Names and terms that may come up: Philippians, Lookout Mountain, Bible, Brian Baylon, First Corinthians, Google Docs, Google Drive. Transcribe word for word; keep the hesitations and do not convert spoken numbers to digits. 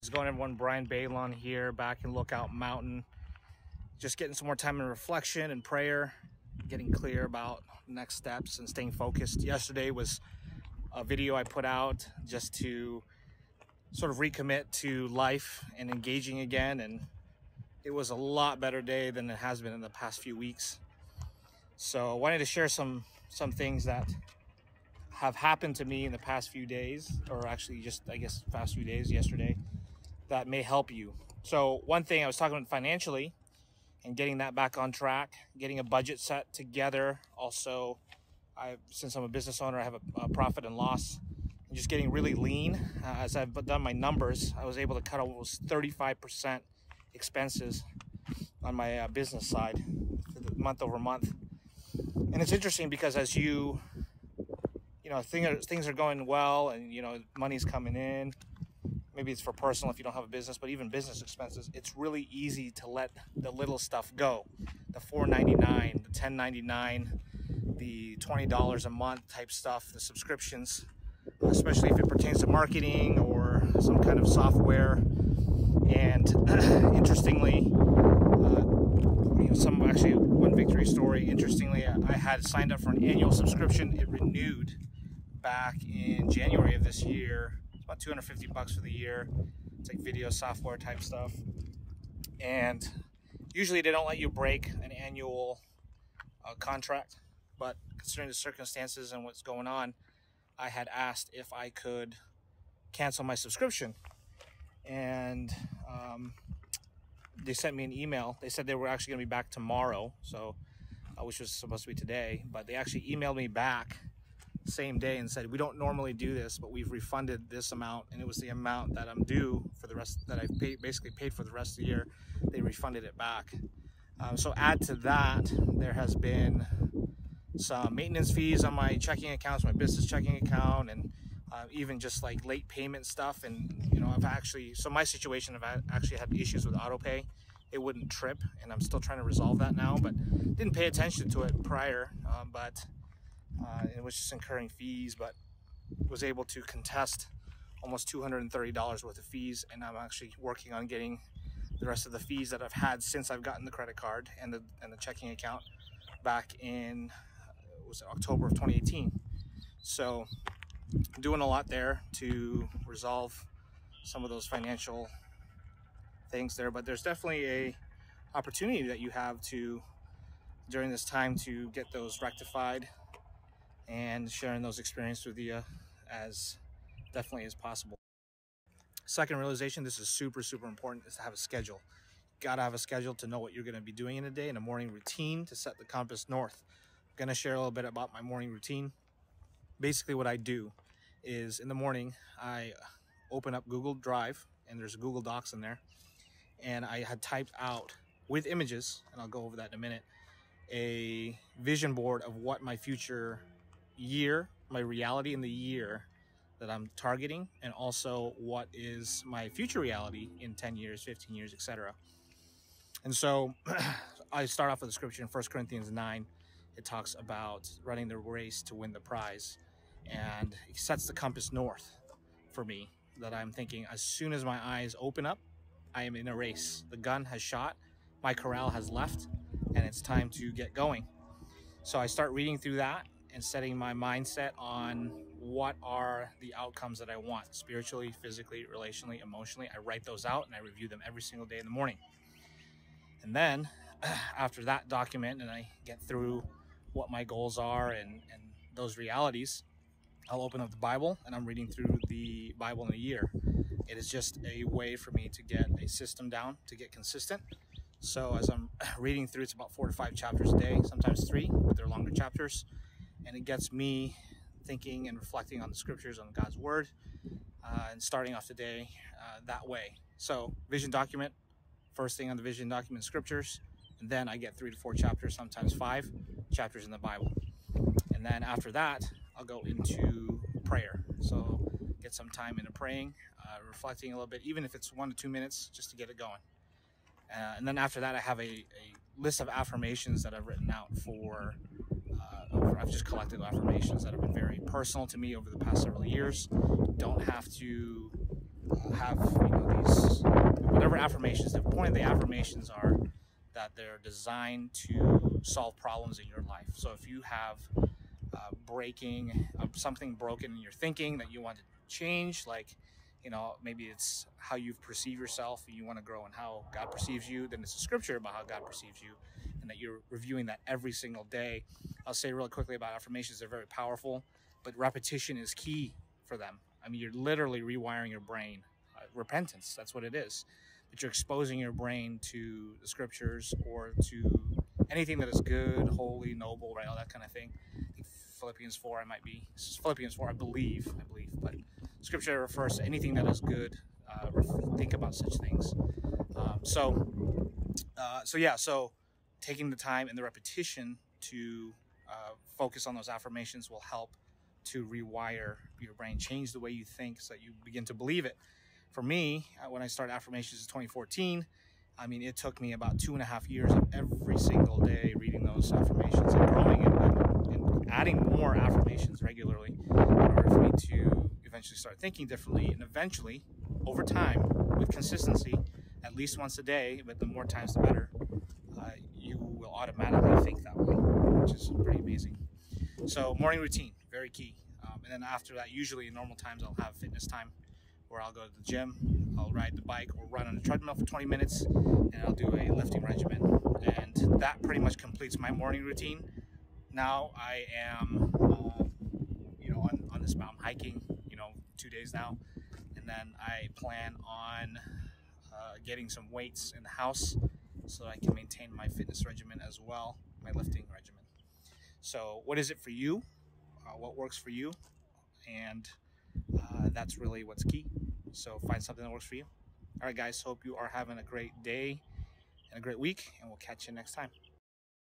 How's it going, everyone? Brian Baylon here, back in Lookout Mountain. Just getting some more time in reflection and prayer, getting clear about next steps and staying focused. Yesterday was a video I put out just to sort of recommit to life and engaging again, and it was a lot better day than it has been in the past few weeks. So I wanted to share some some things that have happened to me in the past few days, or actually just, I guess, past few days, yesterday, that may help you. So one thing I was talking about financially and getting that back on track, getting a budget set together. Also, I, since I'm a business owner, I have a, a profit and loss, and just getting really lean. Uh, as I've done my numbers, I was able to cut almost thirty-five percent expenses on my uh, business side month over month. And it's interesting because as you, you know, things are, things are going well and, you know, money's coming in. Maybe it's for personal if you don't have a business, but even business expenses, it's really easy to let the little stuff go. The four ninety-nine, the ten ninety-nine, the twenty dollars a month type stuff, the subscriptions, especially if it pertains to marketing or some kind of software. And interestingly, uh, you know, some actually one victory story. Interestingly, I had signed up for an annual subscription. It renewed back in January of this year. About two hundred fifty bucks for the year. It's like video software type stuff. And usually they don't let you break an annual uh, contract, but considering the circumstances and what's going on, I had asked if I could cancel my subscription. And um, they sent me an email. They said they were actually gonna be back tomorrow, so uh, which was supposed to be today, but they actually emailed me back same day and said, we don't normally do this, but we've refunded this amount, and it was the amount that I'm due for the rest, that I've paid, basically paid for the rest of the year. They refunded it back. Um, so add to that, there has been some maintenance fees on my checking accounts, my business checking account, and uh, even just like late payment stuff. And you know, I've actually, so my situation, I've actually had issues with autopay. It wouldn't trip, and I'm still trying to resolve that now, but didn't pay attention to it prior, um, but Uh, it was just incurring fees, but was able to contest almost two hundred thirty dollars worth of fees, and I'm actually working on getting the rest of the fees that I've had since I've gotten the credit card and the, and the checking account back in, was it October of twenty eighteen. So doing a lot there to resolve some of those financial things there, but there's definitely a opportunity that you have to, during this time, to get those rectified and sharing those experiences with you as definitely as possible. Second realization, this is super, super important, is to have a schedule. You gotta have a schedule to know what you're gonna be doing in a day, and a morning routine to set the compass north. I'm gonna share a little bit about my morning routine. Basically what I do is in the morning, I open up Google Drive, and there's Google Docs in there. And I had typed out with images, and I'll go over that in a minute, a vision board of what my future year, my reality in the year that I'm targeting, and also what is my future reality in ten years, fifteen years, et cetera. And so I start off with a scripture in First Corinthians nine. It talks about running the race to win the prize, and it sets the compass north for me, that I'm thinking as soon as my eyes open up, I am in a race. The gun has shot, my corral has left, and it's time to get going. So I start reading through that and setting my mindset on what are the outcomes that I want spiritually, physically, relationally, emotionally. I write those out and I review them every single day in the morning. And then after that document, and I get through what my goals are and, and those realities, I'll open up the Bible and I'm reading through the Bible in a year. It is just a way for me to get a system down, to get consistent. So as I'm reading through, it's about four to five chapters a day, sometimes three, but they're longer chapters. And it gets me thinking and reflecting on the scriptures, on God's word, uh, and starting off the day uh, that way. So vision document, first thing on the vision document, scriptures, and then I get three to four chapters, sometimes five chapters in the Bible. And then after that, I'll go into prayer. So get some time into praying, uh, reflecting a little bit, even if it's one to two minutes, just to get it going. Uh, and then after that, I have a, a list of affirmations that I've written out for, uh, I've just collected affirmations that have been very personal to me over the past several years. Don't have to have, you know, these affirmations, the point of the affirmations are that they're designed to solve problems in your life. So if you have uh, breaking, uh, something broken in your thinking that you want to change, like, you know, maybe it's how you perceive yourself and you want to grow in how God perceives you, then it's a scripture about how God perceives you and that you're reviewing that every single day. I'll say really quickly about affirmations, they're very powerful, but repetition is key for them. I mean, you're literally rewiring your brain. Uh, repentance, that's what it is. That you're exposing your brain to the scriptures or to anything that is good, holy, noble, right? All that kind of thing. I think Philippians four, I might be, this is Philippians four, I believe, I believe, but scripture refers to anything that is good. Uh, think about such things. Um, so, uh, so yeah, so taking the time and the repetition to uh, focus on those affirmations will help to rewire your brain, change the way you think so that you begin to believe it. For me, when I started affirmations in twenty fourteen, I mean, it took me about two and a half years of every single day reading those affirmations and growing and, and adding more affirmations regularly in order for me to eventually start thinking differently. And eventually, over time, with consistency, at least once a day, but the more times the better, uh, you will automatically think that way, which is pretty amazing. So morning routine, very key. Um, and then after that, usually in normal times, I'll have fitness time, where I'll go to the gym, I'll ride the bike or run on a treadmill for twenty minutes, and I'll do a lifting regimen. And that pretty much completes my morning routine. Now I am, uh, you know, on, on this mountain hiking, you know, two days now. And then I plan on uh, getting some weights in the house so that I can maintain my fitness regimen as well, my lifting regimen. So what is it for you? Uh, what works for you? And uh, that's really what's key. So find something that works for you. All right, guys, hope you are having a great day and a great week, and we'll catch you next time.